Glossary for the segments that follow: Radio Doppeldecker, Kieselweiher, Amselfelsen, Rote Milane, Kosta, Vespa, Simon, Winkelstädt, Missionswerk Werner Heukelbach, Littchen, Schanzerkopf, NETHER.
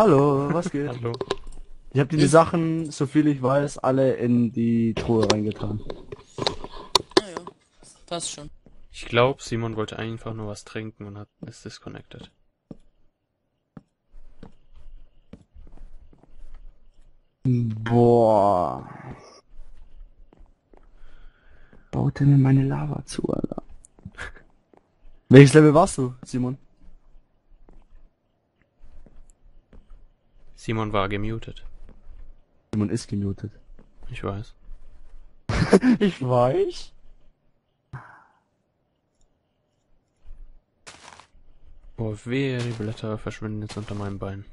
Hallo, was geht? Hallo. Ich habe die Sachen, so viel ich weiß, alle in die Truhe reingetan. Naja, passt schon. Ich glaube, Simon wollte einfach nur was trinken und ist disconnected. Boah. Baut er mir meine Lava zu, Alter. Welches Level warst du, Simon? Simon war gemutet. Simon ist gemutet. Ich weiß. Ich weiß. Oh wehe, die Blätter verschwinden jetzt unter meinem Bein.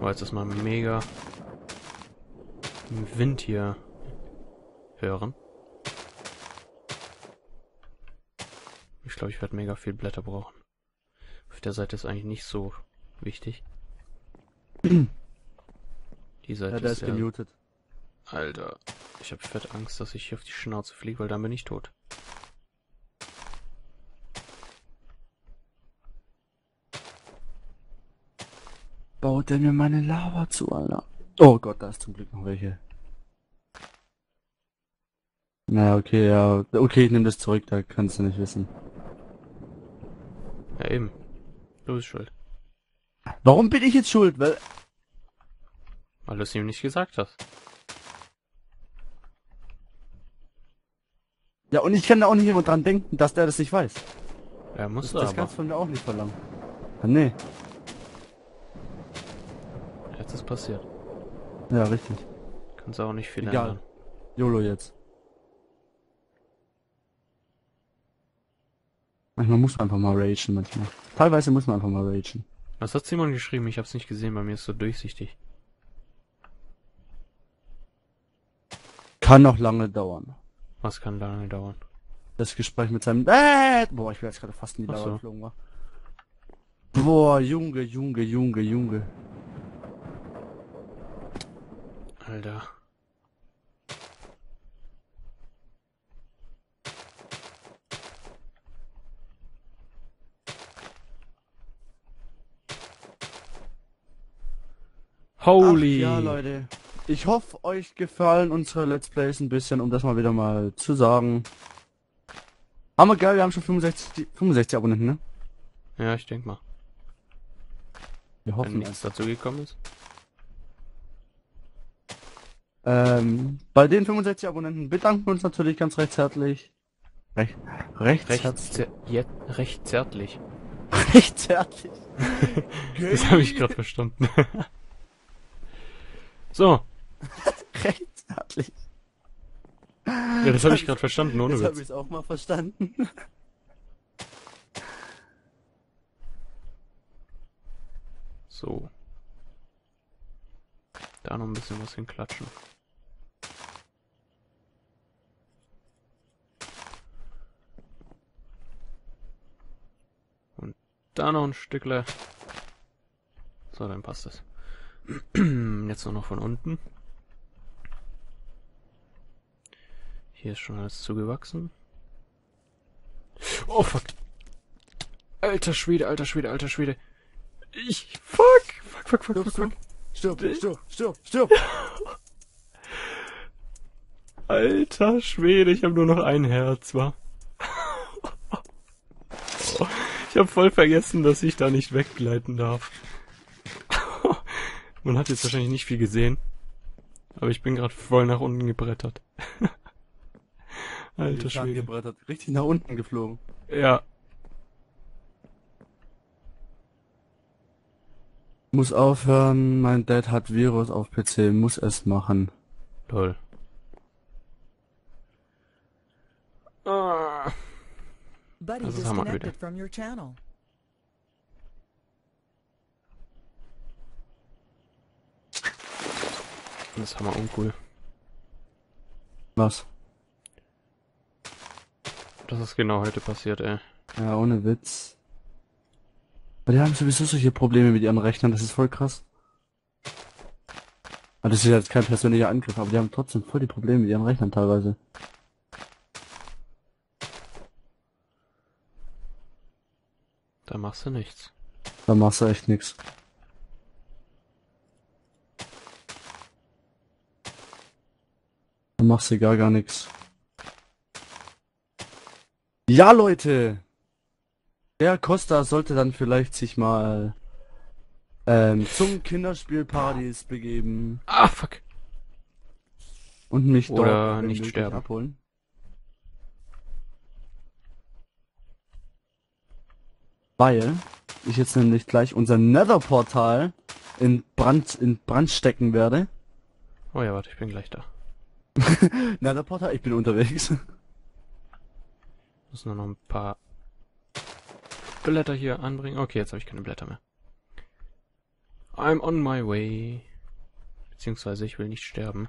Oh, jetzt ist mal mega Wind hier hören. Ich glaube, ich werde mega viel Blätter brauchen. Auf der Seite ist eigentlich nicht so wichtig. Die Seite ja, ist gemutet. Alter, ich habe fett Angst, dass ich hier auf die Schnauze fliege, weil dann bin ich tot. Baut der mir meine Lava zu, Alter. Oh Gott, da ist zum Glück noch welche. Naja, okay, ja. Okay, ich nehme das zurück, da kannst du nicht wissen. Ja, eben. Du bist schuld. Warum bin ich jetzt schuld? Weil du es ihm nicht gesagt hast. Ja, und ich kann da auch nicht immer dran denken, dass der das nicht weiß. Er muss das aber. Das kannst du von mir auch nicht verlangen. Ah, nee. Jetzt ist passiert. Ja, richtig. Kannst du auch nicht viel ändern. YOLO jetzt. Manchmal muss man einfach mal ragen, manchmal. Teilweise muss man einfach mal ragen. Was hat Simon geschrieben? Ich hab's nicht gesehen, bei mir ist so durchsichtig. Kann noch lange dauern. Was kann lange dauern? Das Gespräch mit seinem... Boah, ich wäre jetzt gerade fast in die Lava geflogen, war. Boah, Junge, Junge, Junge, Junge. Alter. Holy! Ach ja, Leute. Ich hoffe, euch gefallen unsere Let's Plays ein bisschen, um das mal wieder mal zu sagen. Aber geil, wir haben schon 65 Abonnenten, ne? Ja, ich denk mal. Wir hoffen, wenn nichts dazu gekommen ist. Bei den 65 Abonnenten bedanken wir uns natürlich ganz recht herzlich. Recht zärtlich. Recht zärtlich. Das habe ich gerade verstanden. So. Recht zärtlich. Ja, das habe ich gerade verstanden, ohne Witz. Das habe ich auch mal verstanden. So. Da noch ein bisschen was hinklatschen. Und da noch ein Stückle. So, dann passt es. Jetzt nur noch von unten. Hier ist schon alles zugewachsen. Oh fuck. Alter Schwede, alter Schwede, alter Schwede. Fuck. Stirb. Alter Schwede, ich habe nur noch ein Herz, wa? Ich habe voll vergessen, dass ich da nicht weggleiten darf. Man hat jetzt wahrscheinlich nicht viel gesehen, aber ich bin gerade voll nach unten gebrettert. Alter Schwede. Gebrettert. Richtig nach unten geflogen. Ja. Muss aufhören, mein Dad hat Virus auf PC, muss es machen. Toll. Das ist Hammer wieder. Das ist hammer uncool. Was? Das ist genau heute passiert, ey. Ja, ohne Witz. Aber die haben sowieso solche Probleme mit ihren Rechnern, das ist voll krass. Aber das ist jetzt kein persönlicher Angriff, aber die haben trotzdem voll die Probleme mit ihren Rechnern teilweise. Da machst du nichts. Da machst du echt nichts. Da machst du gar nichts. Ja, Leute! Der Kosta sollte dann vielleicht sich mal zum Kinderspielpartys begeben. Ah, fuck! Und mich oder dort nicht sterben abholen. Weil ich jetzt nämlich gleich unser Nether-Portal in Brand stecken werde. Oh ja, warte, ich bin gleich da. Nether-Portal, ich bin unterwegs. Müssen wir noch ein paar Blätter hier anbringen. Okay, jetzt habe ich keine Blätter mehr. I'm on my way. Beziehungsweise ich will nicht sterben.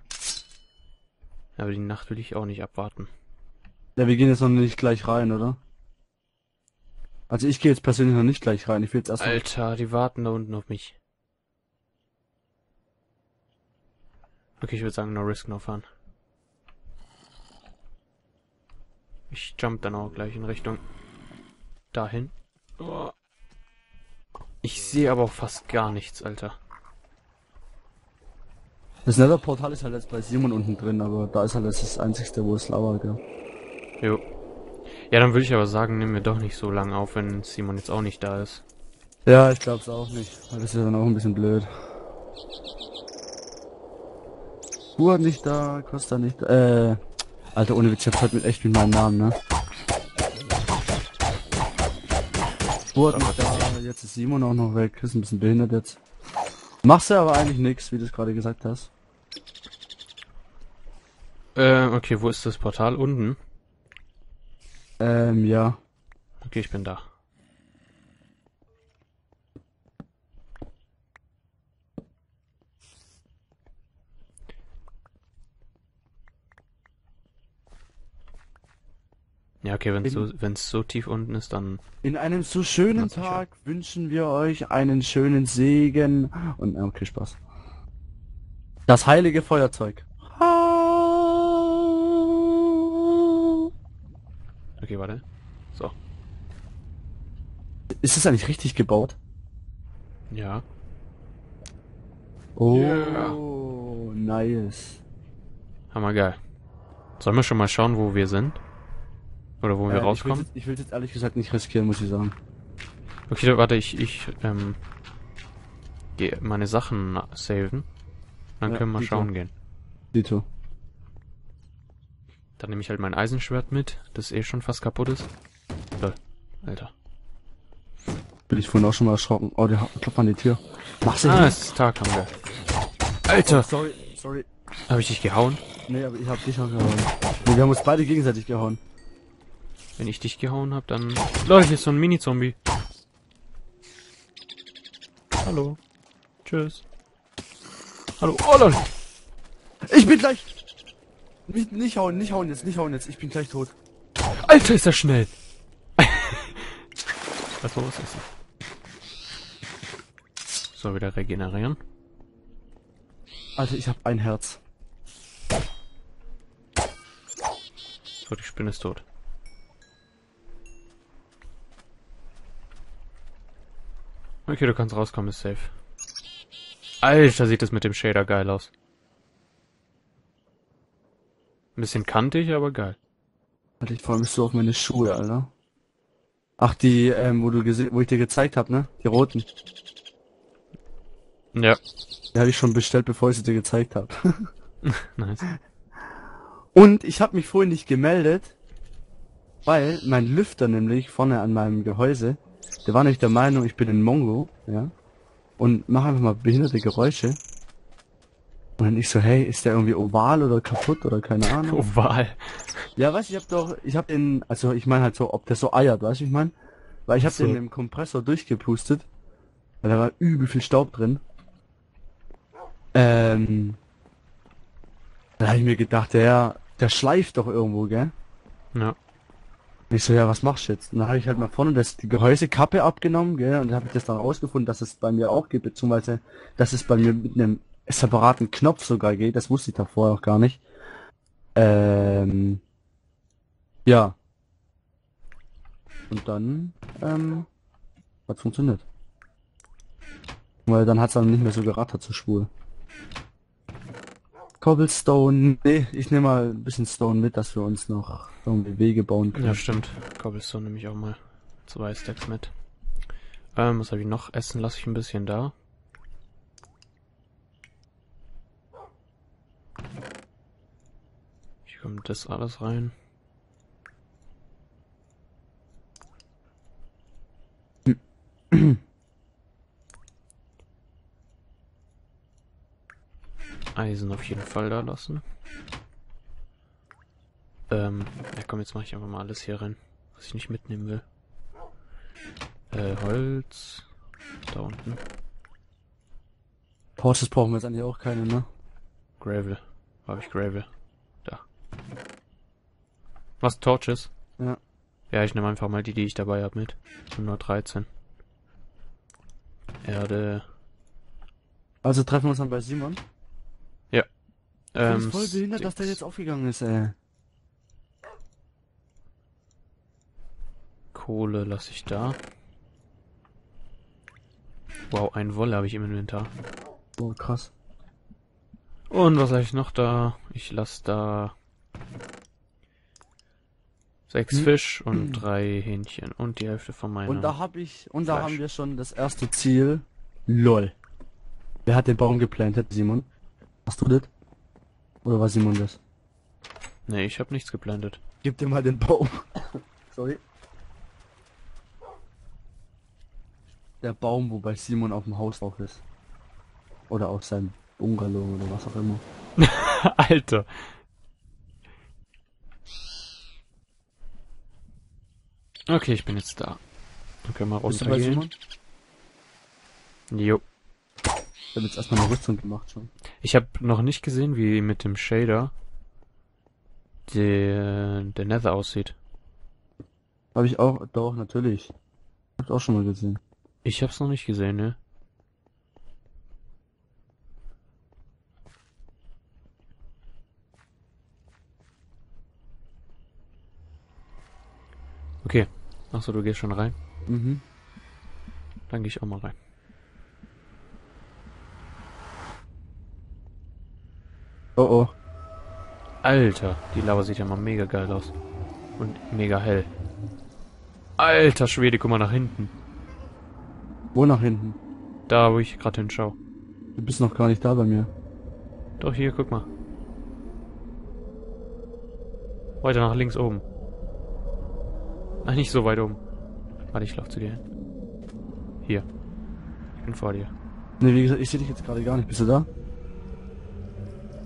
Aber die Nacht will ich auch nicht abwarten. Ja, wir gehen jetzt noch nicht gleich rein, oder? Also ich gehe jetzt persönlich noch nicht gleich rein. Ich will jetzt erst. Alter, die warten da unten auf mich. Okay, ich würde sagen, no risk, no fun. Ich jump dann auch gleich in Richtung dahin. Oh. Ich sehe aber auch fast gar nichts, Alter. Das Nether-Portal ist halt jetzt bei Simon unten drin, aber da ist halt das einzigste, wo es lauert, ja. Jo. Ja, dann würde ich aber sagen, nehmen wir doch nicht so lange auf, wenn Simon jetzt auch nicht da ist. Ja, ich glaube es auch nicht, weil das ist ja dann auch ein bisschen blöd. Uhr nicht da, Kosta nicht da, Alter, ohne Witz, ich hab heute mit echt mit meinem Namen, ne? Burt nicht da, jetzt ist Simon auch noch weg, ist ein bisschen behindert jetzt. Machst du aber eigentlich nichts, wie du es gerade gesagt hast. Okay, wo ist das Portal? Unten? Ja. Okay, ich bin da. Ja, okay, wenn es so tief unten ist, dann... In einem so schönen Tag wünschen wir euch einen schönen Segen und... Okay, Spaß. Das heilige Feuerzeug. Okay, warte. So. Ist das eigentlich richtig gebaut? Ja. Oh, yeah. Nice. Hammergeil. Sollen wir schon mal schauen, wo wir sind? Oder wo wir rauskommen? Ich will jetzt ehrlich gesagt nicht riskieren, muss ich sagen. Okay, warte, ich gehe meine Sachen saven. Dann können wir schauen gehen. Dito. Dann nehme ich halt mein Eisenschwert mit, das eh schon fast kaputt ist. Lol, Alter. Bin ich vorhin auch schon mal erschrocken. Oh, der klopft an die Tür. Mach's nicht. Ah, es ist Tag, haben wir. Alter! Oh, sorry. Hab ich dich gehauen? Nee, aber ich hab dich auch gehauen. Nee, wir haben uns beide gegenseitig gehauen. Wenn ich dich gehauen hab, dann... Leute, hier ist so ein Mini-Zombie. Hallo. Tschüss. Hallo. Oh, Leute. Ich bin gleich... Nicht hauen jetzt. Ich bin gleich tot. Alter, ist er schnell. Also, was ist das? So, wieder regenerieren. Alter, ich hab ein Herz. So, die Spinne ist tot. Okay, du kannst rauskommen, ist safe. Alter, sieht das mit dem Shader geil aus. Ein bisschen kantig, aber geil. Alter, ich freue mich so auf meine Schuhe, Alter. Ach, die, wo ich dir gezeigt habe, ne? Die roten. Ja. Die habe ich schon bestellt, bevor ich sie dir gezeigt habe. Nice. Und ich habe mich vorhin nicht gemeldet, weil mein Lüfter nämlich vorne an meinem Gehäuse... Der war nicht der Meinung, ich bin ein Mongo, ja, und mach einfach mal behinderte Geräusche. Und dann ich so, hey, ist der irgendwie oval oder kaputt oder keine Ahnung. Oval? Ja, weißt du, ich meine halt so, ob der so eiert, weißt du, ich meine? Weil ich hab den mit dem Kompressor durchgepustet, weil da war übel viel Staub drin. Da hab ich mir gedacht, der schleift doch irgendwo, gell? Ja. Ich so, ja, was machst du jetzt? Und dann habe ich halt mal vorne die Gehäusekappe abgenommen, gell, und dann habe ich das dann rausgefunden, dass es bei mir auch gibt, beziehungsweise, dass es bei mir mit einem separaten Knopf sogar geht, das wusste ich da vorher auch gar nicht. Ja. Und dann, hat's funktioniert. Weil dann hat's dann nicht mehr so gerattert zur Spur. Cobblestone, nee, ich nehme mal ein bisschen Stone mit, dass wir uns noch irgendwie Wege bauen können. Ja, stimmt. Cobblestone nehme ich auch mal 2 Stacks mit. Was habe ich noch? Essen lasse ich ein bisschen da. Hier kommt das alles rein. Eisen auf jeden Fall da lassen. Ja komm, jetzt mache ich einfach mal alles hier rein, was ich nicht mitnehmen will. Holz. Da unten. Horses brauchen wir jetzt eigentlich auch keine, ne? Gravel. Habe ich Gravel. Da. Was? Torches? Ja. Ja, ich nehme einfach mal die, die ich dabei habe mit. Nur 13. Erde. Also treffen wir uns dann bei Simon. Ja. Das ist voll behindert, dass der jetzt aufgegangen ist, ey. Kohle lasse ich da. Wow, ein Wolle habe ich im Inventar. Oh, krass. Und was habe ich noch da? Ich lasse da 6 Fisch und 3 Hähnchen und die Hälfte von meiner. Und da habe ich, und da haben wir schon das erste Ziel. LOL. Wer hat den Baum geplantet, Simon? Hast du das? Oder war Simon das? Nee, ich habe nichts geplantet. Gib dir mal den Baum. Sorry. Der Baum, wobei Simon auf dem Haus drauf ist. Oder auf seinem Bungalow oder was auch immer. Alter. Okay, ich bin jetzt da. Dann können wir runtergehen. Jo. Ich habe jetzt erstmal eine Rüstung gemacht schon. Ich habe noch nicht gesehen, wie mit dem Shader der Nether aussieht. Habe ich auch, doch, natürlich. Hab's auch schon mal gesehen. Ich hab's noch nicht gesehen, ne? Okay. Achso, du gehst schon rein? Mhm. Dann gehe ich auch mal rein. Oh oh. Alter, die Lava sieht ja mal mega geil aus. Und mega hell. Alter Schwede, guck mal nach hinten. Wo nach hinten? Da, wo ich gerade hinschaue. Du bist noch gar nicht da bei mir. Doch, hier, guck mal. Weiter nach links oben. Ach, nicht so weit oben. Warte, ich lauf zu dir hin. Hier. Ich bin vor dir. Ne, wie gesagt, ich sehe dich jetzt gerade gar nicht. Bist du da?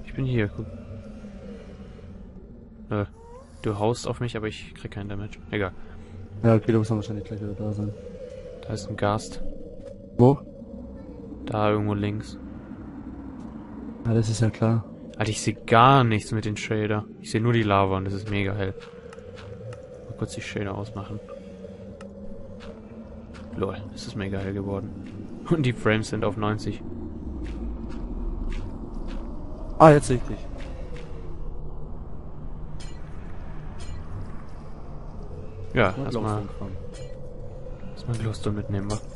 Ich bin hier, guck. Du haust auf mich, aber ich krieg keinen Damage. Egal. Ja, okay, du musst dann wahrscheinlich gleich wieder da sein. Da ist ein Gast. Wo? Da irgendwo links. Ja, das ist ja klar. Alter, ich sehe gar nichts mit den Shader. Ich sehe nur die Lava und das ist mega hell. Mal kurz die Shader ausmachen. Lol, es ist mega hell geworden. Und die Frames sind auf 90. Ah, jetzt sehe ich dich. Ja, erstmal Glowstone mitnehmen, wa?